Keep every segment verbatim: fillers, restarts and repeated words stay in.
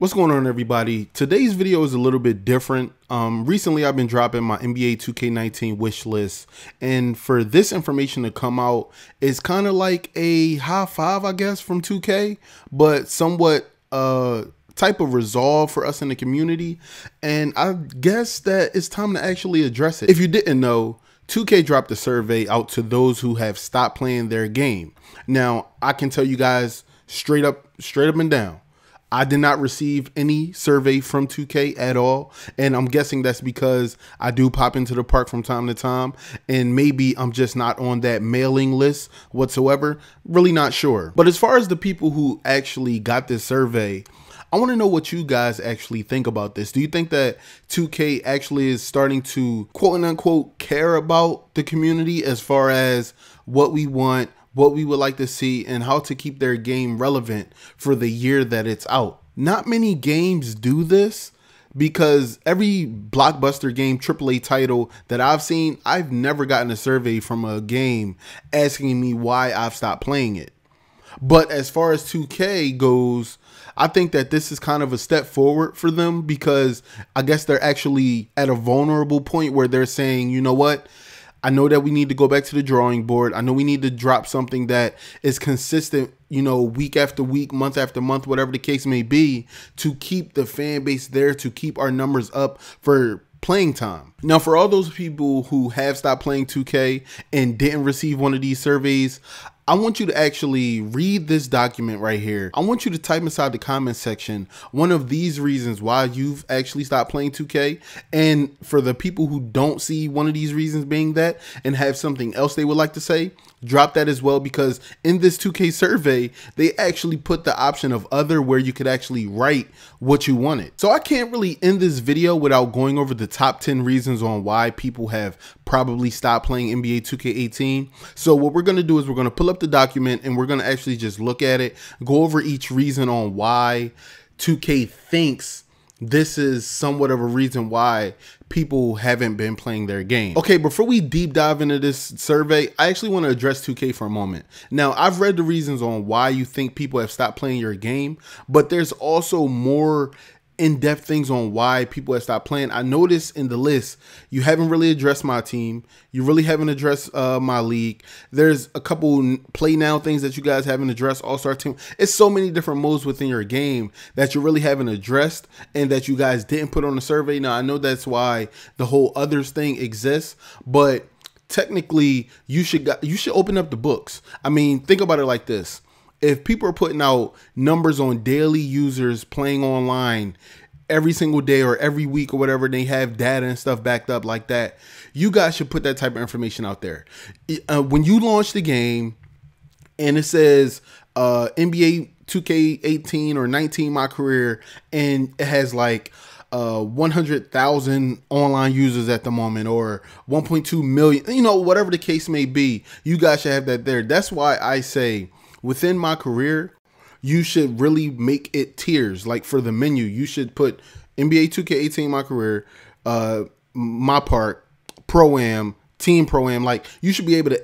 What's going on, everybody? Today's video is a little bit different. Um, recently, I've been dropping my N B A two K nineteen wish list, and for this information to come out, it's kind of like a high five, I guess, from two K, but somewhat uh, type of resolve for us in the community, and I guess that it's time to actually address it. If you didn't know, two K dropped a survey out to those who have stopped playing their game. Now, I can tell you guys straight up, straight up and down, I did not receive any survey from two K at all, and I'm guessing that's because I do pop into the park from time to time, and maybe I'm just not on that mailing list whatsoever. Really not sure. But as far as the people who actually got this survey, I want to know what you guys actually think about this. Do you think that two K actually is starting to quote unquote care about the community as far as what we want, what we would like to see, and how to keep their game relevant for the year that it's out? Not many games do this, because every blockbuster game, triple A title that I've seen, I've never gotten a survey from a game asking me why I've stopped playing it. But as far as two K goes, I think that this is kind of a step forward for them, because I guess they're actually at a vulnerable point where they're saying, you know what? I know that we need to go back to the drawing board. I know we need to drop something that is consistent, you know, week after week, month after month, whatever the case may be, to keep the fan base there, to keep our numbers up for playing time. Now, for all those people who have stopped playing two K and didn't receive one of these surveys, I want you to actually read this document right here. I want you to type inside the comment section one of these reasons why you've actually stopped playing two K. And for the people who don't see one of these reasons being that and have something else they would like to say, drop that as well, because in this two K survey, they actually put the option of other where you could actually write what you wanted. So I can't really end this video without going over the top ten reasons on why people have probably stopped playing N B A two K eighteen. So what we're going to do is we're going to pull up the document and we're going to actually just look at it, go over each reason on why two K thinks this is somewhat of a reason why people haven't been playing their game. Okay, before we deep dive into this survey, I actually want to address two K for a moment. Now, I've read the reasons on why you think people have stopped playing your game, but there's also more in-depth things on why people have stopped playing. I noticed in the list, you haven't really addressed my team. You really haven't addressed uh, my league. There's a couple play now things that you guys haven't addressed, all-star team. It's so many different modes within your game that you really haven't addressed and that you guys didn't put on the survey. Now, I know that's why the whole others thing exists, but technically you should, you should open up the books. I mean, think about it like this. If people are putting out numbers on daily users playing online every single day or every week or whatever, they have data and stuff backed up like that, you guys should put that type of information out there. Uh, when you launch the game and it says uh, N B A two K eighteen or nineteen, my career, and it has like uh, one hundred thousand online users at the moment or one point two million, you know, whatever the case may be, you guys should have that there. That's why I say, within my career, you should really make it tiers. Like for the menu, you should put N B A two K eighteen my career, uh, my part, pro-am, team pro-am. Like you should be able to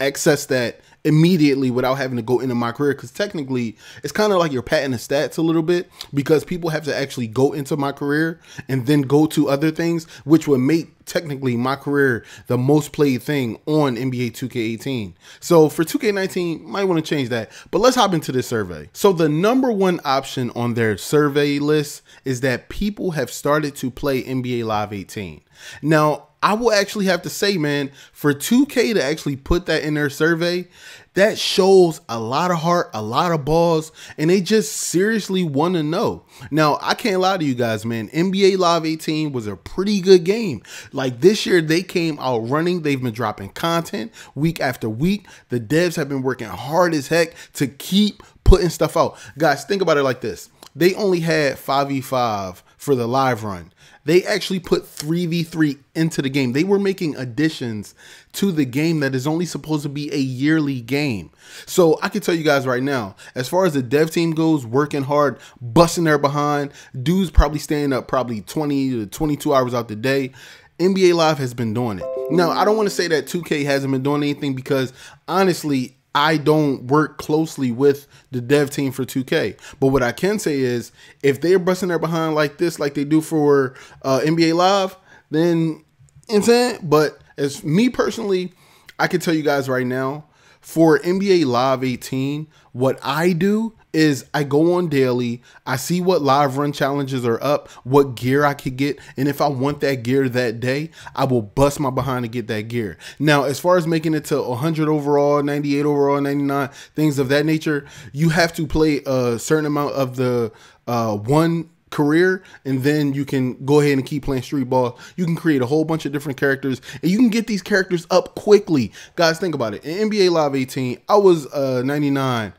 access that immediately without having to go into my career, because technically it's kind of like you're patting the stats a little bit, because people have to actually go into my career and then go to other things, which would make technically my career the most played thing on N B A two K eighteen. So for two K nineteen, might want to change that, but let's hop into this survey. So the number one option on their survey list is that people have started to play N B A Live eighteen. Now, I will actually have to say, man, for two K to actually put that in their survey, that shows a lot of heart, a lot of balls, and they just seriously want to know. Now, I can't lie to you guys, man. N B A Live eighteen was a pretty good game. Like this year, they came out running. They've been dropping content week after week. The devs have been working hard as heck to keep putting stuff out. Guys, think about it like this. They only had five v five for the live run. They actually put three v three into the game. They were making additions to the game that is only supposed to be a yearly game. So I can tell you guys right now, as far as the dev team goes, working hard, busting their behind, dudes probably staying up probably twenty to twenty-two hours out the day. N B A Live has been doing it. Now, I don't want to say that two K hasn't been doing anything, because honestly, I don't work closely with the dev team for two K. But what I can say is, if they're busting their behind like this, like they do for uh, N B A Live, then it's it. But as me personally, I can tell you guys right now, for N B A Live eighteen, what I do is I go on daily, I see what live run challenges are up, what gear I could get, and if I want that gear that day, I will bust my behind to get that gear. Now, as far as making it to one hundred overall, ninety-eight overall, ninety-nine, things of that nature, you have to play a certain amount of the uh, one career, and then you can go ahead and keep playing street ball. You can create a whole bunch of different characters, and you can get these characters up quickly. Guys, think about it. In N B A Live eighteen, I was uh, ninety-nine.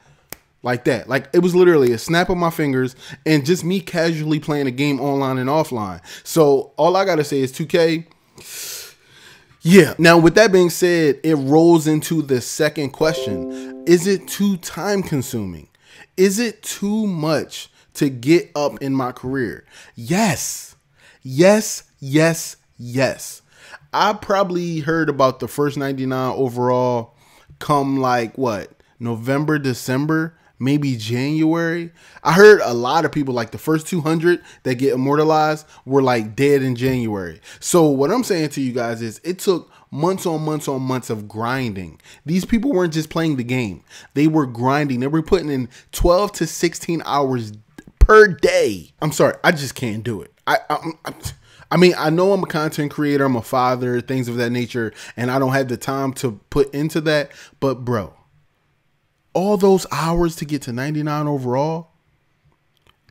Like that. Like, it was literally a snap of my fingers and just me casually playing a game online and offline. So all I got to say is two K. Yeah. Now, with that being said, it rolls into the second question. Is it too time consuming? Is it too much to get up in my career? Yes. Yes. Yes. Yes. I probably heard about the first ninety-nine overall come like what? November, December, maybe January. I heard a lot of people, like the first two hundred that get immortalized, were like dead in January. So what I'm saying to you guys is it took months on months on months of grinding. These people weren't just playing the game. They were grinding. They were putting in twelve to sixteen hours per day. I'm sorry. I just can't do it. I, I'm, I'm I mean, I know I'm a content creator. I'm a father, things of that nature. And I don't have the time to put into that, but bro, all those hours to get to ninety-nine overall.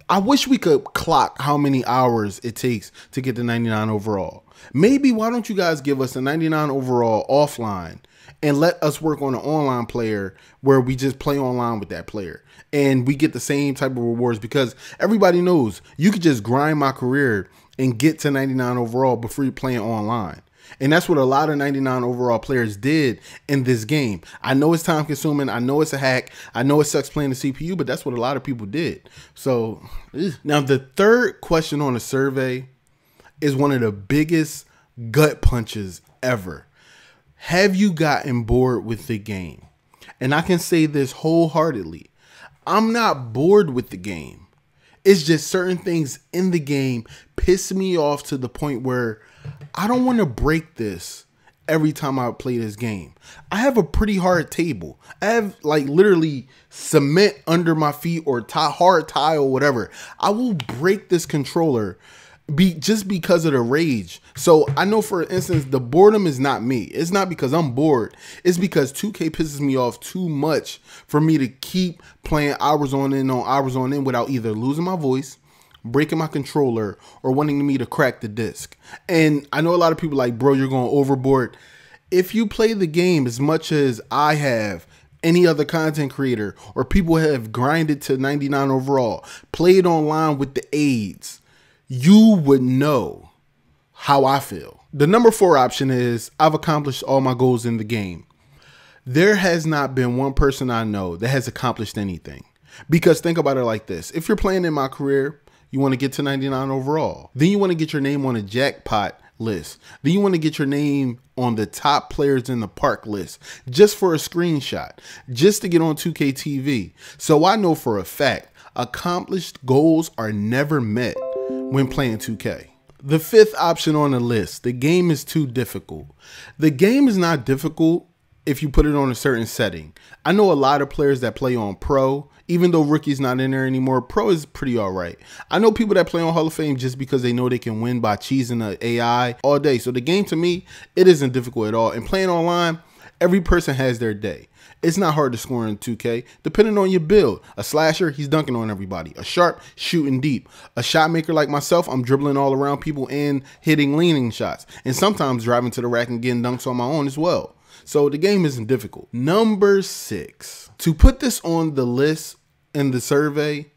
I wish we could clock how many hours it takes to get to ninety-nine overall. Maybe why don't you guys give us a ninety-nine overall offline and let us work on an online player where we just play online with that player and we get the same type of rewards, because everybody knows you could just grind my career and get to ninety-nine overall before you're playing online. And that's what a lot of ninety-nine overall players did in this game. I know it's time consuming. I know it's a hack. I know it sucks playing the C P U, but that's what a lot of people did. So ugh. Now the third question on the survey is one of the biggest gut punches ever. Have you gotten bored with the game? And I can say this wholeheartedly. I'm not bored with the game. It's just certain things in the game piss me off to the point where I don't want to break this every time I play this game. I have a pretty hard table. I have like literally cement under my feet or hard tile, whatever. I will break this controller be just because of the rage. So I know, for instance, the boredom is not me. It's not because I'm bored. It's because two K pisses me off too much for me to keep playing hours on end on hours on end without either losing my voice, breaking my controller, or wanting me to crack the disc. And I know a lot of people like, bro, you're going overboard. If you play the game as much as I have, any other content creator, or people have grinded to ninety-nine overall, played online with the aids, you would know how I feel. The number four option is I've accomplished all my goals in the game. There has not been one person I know that has accomplished anything. Because think about it like this. If you're playing in my career, you want to get to ninety-nine overall. Then you want to get your name on a jackpot list. Then you want to get your name on the top players in the park list, just for a screenshot, just to get on two K T V. So I know for a fact, accomplished goals are never met when playing two K. The fifth option on the list, the game is too difficult. The game is not difficult if you put it on a certain setting. I know a lot of players that play on pro, even though rookie's not in there anymore, pro is pretty all right. I know people that play on Hall of Fame just because they know they can win by cheesing the A I all day. So the game to me, it isn't difficult at all. And playing online, every person has their day. It's not hard to score in two K, depending on your build. A slasher, he's dunking on everybody. A sharp, shooting deep. A shot maker like myself, I'm dribbling all around people and hitting leaning shots. And sometimes driving to the rack and getting dunks on my own as well. So the game isn't difficult. Number six, to put this on the list in the survey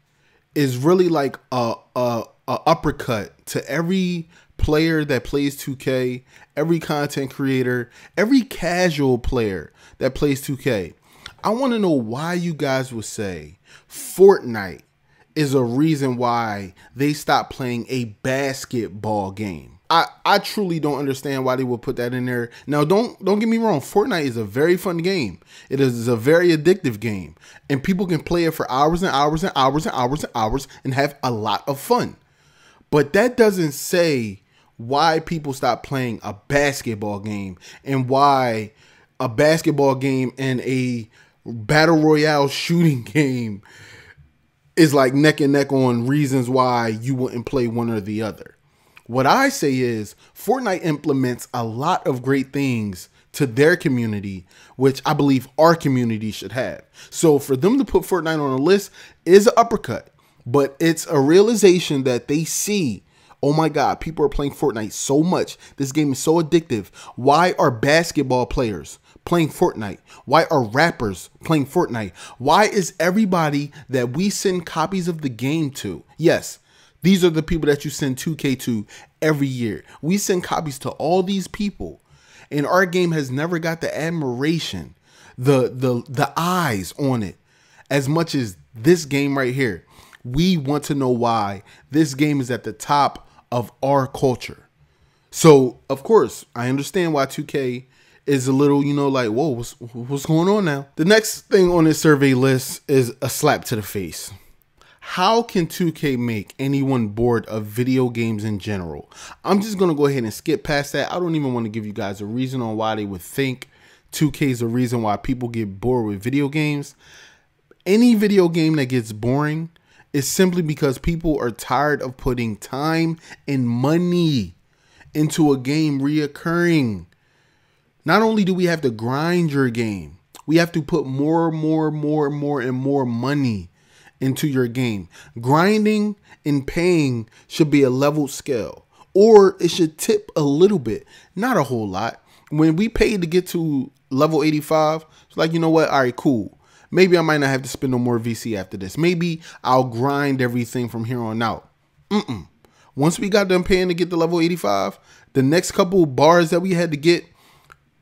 is really like a, a, a uppercut to every player that plays two K, every content creator, every casual player that plays two K. I want to know why you guys would say Fortnite is a reason why they stopped playing a basketball game. I, I truly don't understand why they would put that in there. Now, don't don't get me wrong. Fortnite is a very fun game. It is a very addictive game. And people can play it for hours and hours and hours and hours and hours and have a lot of fun. But that doesn't say why people stop playing a basketball game and why a basketball game and a battle royale shooting game is like neck and neck on reasons why you wouldn't play one or the other. What I say is Fortnite implements a lot of great things to their community, which I believe our community should have. So for them to put Fortnite on a list is an uppercut, but it's a realization that they see, oh my God, people are playing Fortnite so much. This game is so addictive. Why are basketball players playing Fortnite? Why are rappers playing Fortnite? Why is everybody that we send copies of the game to? Yes, these are the people that you send two K to every year. We send copies to all these people, and our game has never got the admiration, the the the eyes on it, as much as this game right here. We want to know why this game is at the top of our culture. So, of course, I understand why two K is a little, you know, like, whoa, what's, what's going on now? The next thing on this survey list is a slap to the face. How can two K make anyone bored of video games in general? I'm just going to go ahead and skip past that. I don't even want to give you guys a reason on why they would think two K is the reason why people get bored with video games. Any video game that gets boring is simply because people are tired of putting time and money into a game reoccurring. Not only do we have to grind your game, we have to put more, more, more, more, and more money into your game. Grinding and paying should be a level scale, or it should tip a little bit, not a whole lot. When we paid to get to level eighty-five, it's like, you know what? All right, cool. Maybe I might not have to spend no more V C after this. Maybe I'll grind everything from here on out. Mm-mm. Once we got done paying to get to level eighty-five, the next couple bars that we had to get,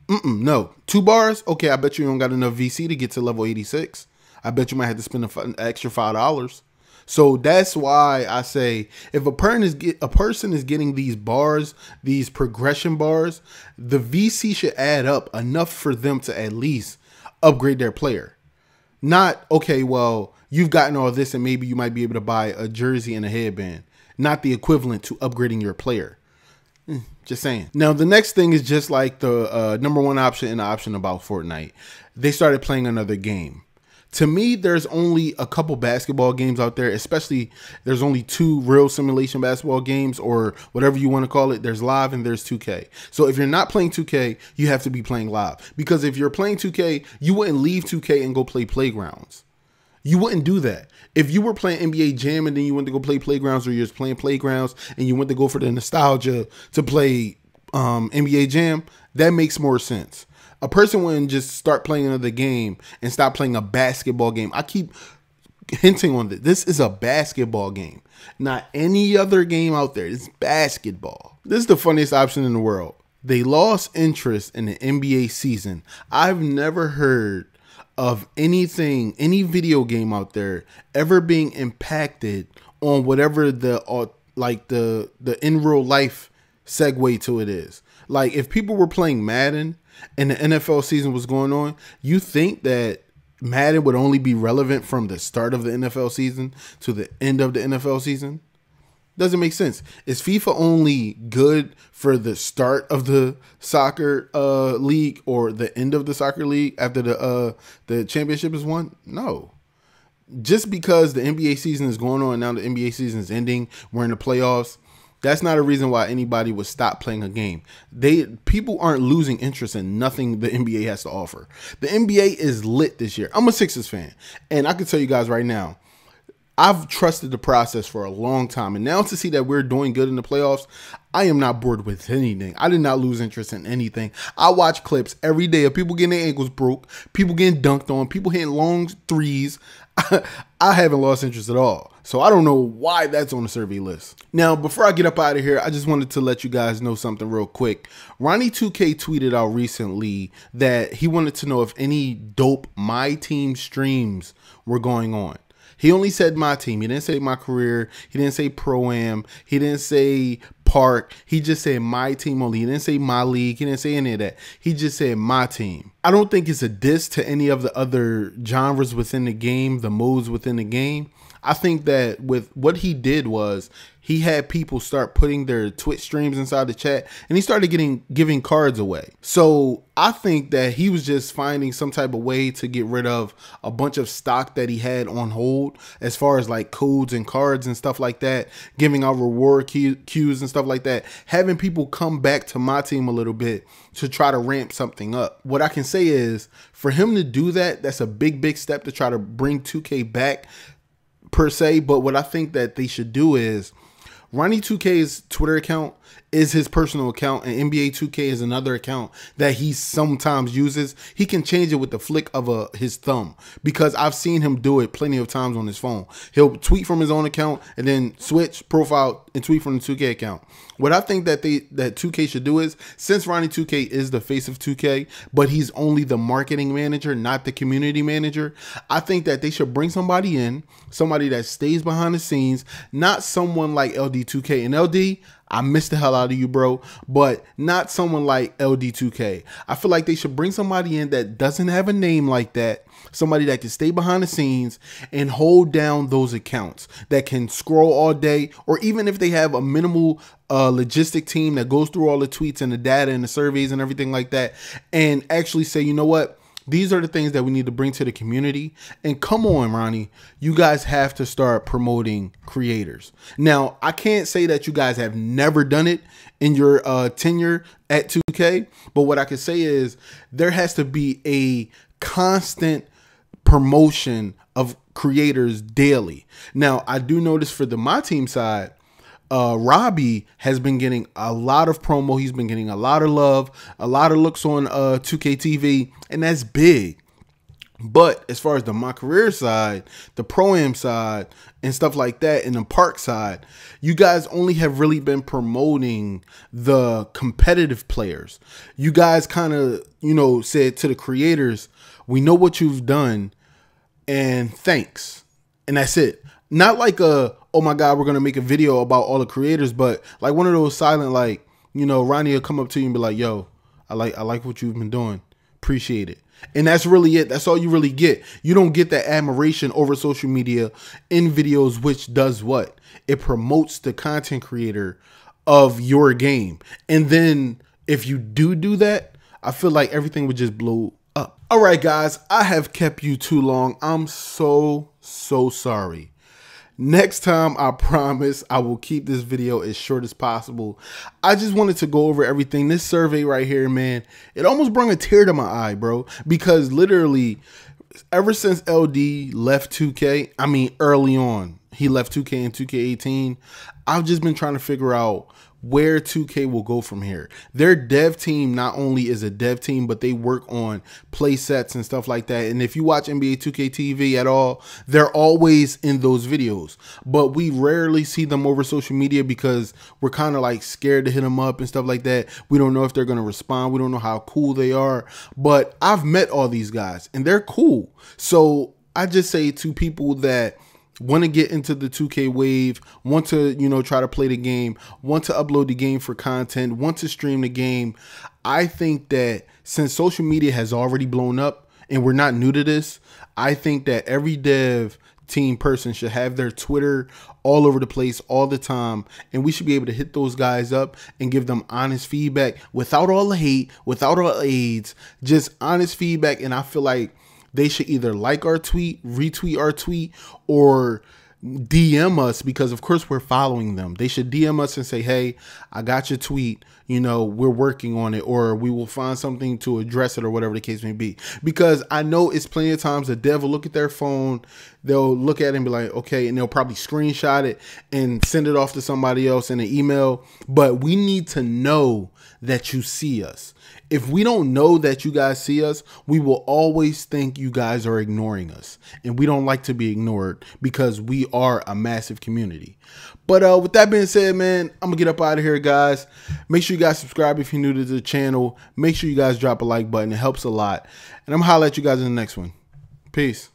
mm-mm, no, two bars. Okay, I bet you don't got enough V C to get to level eighty-six. I bet you might have to spend an extra five dollars. So that's why I say if a person is get, a person is getting these bars, these progression bars, the V C should add up enough for them to at least upgrade their player. Not, okay, well, you've gotten all this and maybe you might be able to buy a jersey and a headband. Not the equivalent to upgrading your player. Just saying. Now, the next thing is just like the uh, number one option and the option about Fortnite. They started playing another game. To me, there's only a couple basketball games out there, especially there's only two real simulation basketball games or whatever you want to call it. There's Live and there's two K. So if you're not playing two K, you have to be playing Live, because if you're playing two K, you wouldn't leave two K and go play Playgrounds. You wouldn't do that. If you were playing N B A Jam and then you went to go play Playgrounds, or you're just playing Playgrounds and you went to go for the nostalgia to play um, N B A Jam, that makes more sense. A person wouldn't just start playing another game and stop playing a basketball game. I keep hinting on this. This is a basketball game, not any other game out there. It's basketball. This is the funniest option in the world. They lost interest in the N B A season. I've never heard of anything, any video game out there ever being impacted on whatever the, like the, the in real life segue to it is. Like if people were playing Madden and the N F L season was going on, you think that Madden would only be relevant from the start of the N F L season to the end of the N F L season? Doesn't make sense. Is FIFA only good for the start of the soccer uh, league or the end of the soccer league after the uh, the championship is won? No. Just because the N B A season is going on, now the N B A season is ending, we're in the playoffs, that's not a reason why anybody would stop playing a game. They people aren't losing interest in nothing the N B A has to offer. The N B A is lit this year. I'm a Sixers fan, and I can tell you guys right now, I've trusted the process for a long time, and now to see that we're doing good in the playoffs, I am not bored with anything. I did not lose interest in anything. I watch clips every day of people getting their ankles broke, people getting dunked on, people hitting long threes. I haven't lost interest at all. So I don't know why that's on the survey list. Now, before I get up out of here, I just wanted to let you guys know something real quick. Ronnie two K tweeted out recently that he wanted to know if any dope My Team streams were going on. He only said My Team. He didn't say My Career. He didn't say Pro Am. He didn't say park. He just said my team only. He didn't say my league. He didn't say any of that. He just said my team. I don't think it's a diss to any of the other genres within the game, the modes within the game. I think that with what he did was he had people start putting their Twitch streams inside the chat, and he started getting giving cards away. So I think that he was just finding some type of way to get rid of a bunch of stock that he had on hold as far as like codes and cards and stuff like that, giving out reward cues and stuff like that, having people come back to my team a little bit to try to ramp something up. What I can say is for him to do that, that's a big, big step to try to bring two K back per se. But what I think that they should do is Ronnie two K's Twitter account is his personal account, and N B A two K is another account that he sometimes uses. He can change it with the flick of a, his thumb, because I've seen him do it plenty of times on his phone. He'll tweet from his own account and then switch profile and tweet from the two K account. What I think that they that two K should do is, since Ronnie two K is the face of two K, but he's only the marketing manager, not the community manager, I think that they should bring somebody in, somebody that stays behind the scenes, not someone like L D two K. And L D, I miss the hell out of you, bro, but not someone like L D two K. I feel like they should bring somebody in that doesn't have a name like that, somebody that can stay behind the scenes and hold down those accounts, that can scroll all day, or even if they have a minimal uh, logistic team that goes through all the tweets and the data and the surveys and everything like that, and actually say, you know what? These are the things that we need to bring to the community. And come on, Ronnie, you guys have to start promoting creators. Now, I can't say that you guys have never done it in your uh, tenure at two K, but what I can say is there has to be a constant promotion of creators daily. Now, I do notice for the my team side, Uh, Robbie has been getting a lot of promo. He's been getting a lot of love, a lot of looks on uh, two K T V, and that's big. But as far as the my career side, the pro-am side and stuff like that, and the park side, you guys only have really been promoting the competitive players. You guys kind of, you know, said to the creators, we know what you've done and thanks. And that's it. Not like a, oh my God, we're going to make a video about all the creators, but like one of those silent, like, you know, Ronnie will come up to you and be like, yo, I like, I like what you've been doing. Appreciate it. And that's really it. That's all you really get. You don't get that admiration over social media in videos, which does what? It promotes the content creator of your game. And then if you do do that, I feel like everything would just blow up. All right, guys, I have kept you too long. I'm so, so sorry. Next time, I promise I will keep this video as short as possible. I just wanted to go over everything. This survey right here, man, it almost brought a tear to my eye, bro, because literally ever since L D left two K, I mean, early on, he left two K in two K eighteen. I've just been trying to figure out where two K will go from here. Their dev team not only is a dev team, but they work on play sets and stuff like that. And if you watch N B A two K T V at all, they're always in those videos, but we rarely see them over social media because we're kind of like scared to hit them up and stuff like that. We don't know if they're going to respond. We don't know how cool they are, but I've met all these guys and they're cool. So I just say to people that want to get into the two K wave, want to, you know, try to play the game, want to upload the game for content, want to stream the game, I think that since social media has already blown up and we're not new to this, I think that every dev team person should have their Twitter all over the place all the time, and we should be able to hit those guys up and give them honest feedback without all the hate, without all the aids, just honest feedback. And I feel like they should either like our tweet, retweet our tweet, or D M us, because of course we're following them. They should D M us and say, hey, I got your tweet, you know, we're working on it, or we will find something to address it, or whatever the case may be. Because I know it's plenty of times the dev will look at their phone, they'll look at it and be like, okay, and they'll probably screenshot it and send it off to somebody else in an email. But we need to know that you see us. If we don't know that you guys see us, we will always think you guys are ignoring us. And we don't like to be ignored because we are a massive community. But uh, with that being said, man, I'm gonna get up out of here, guys. Make sure you guys subscribe if you're new to the channel. Make sure you guys drop a like button. It helps a lot. And I'm gonna holler at you guys in the next one. Peace.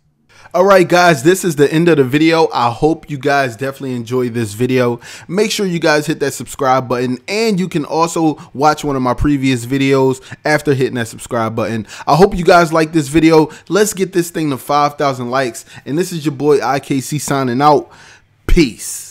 Alright guys, this is the end of the video. I hope you guys definitely enjoyed this video. Make sure you guys hit that subscribe button, and you can also watch one of my previous videos after hitting that subscribe button. I hope you guys like this video. Let's get this thing to five thousand likes, and this is your boy I K C signing out. Peace.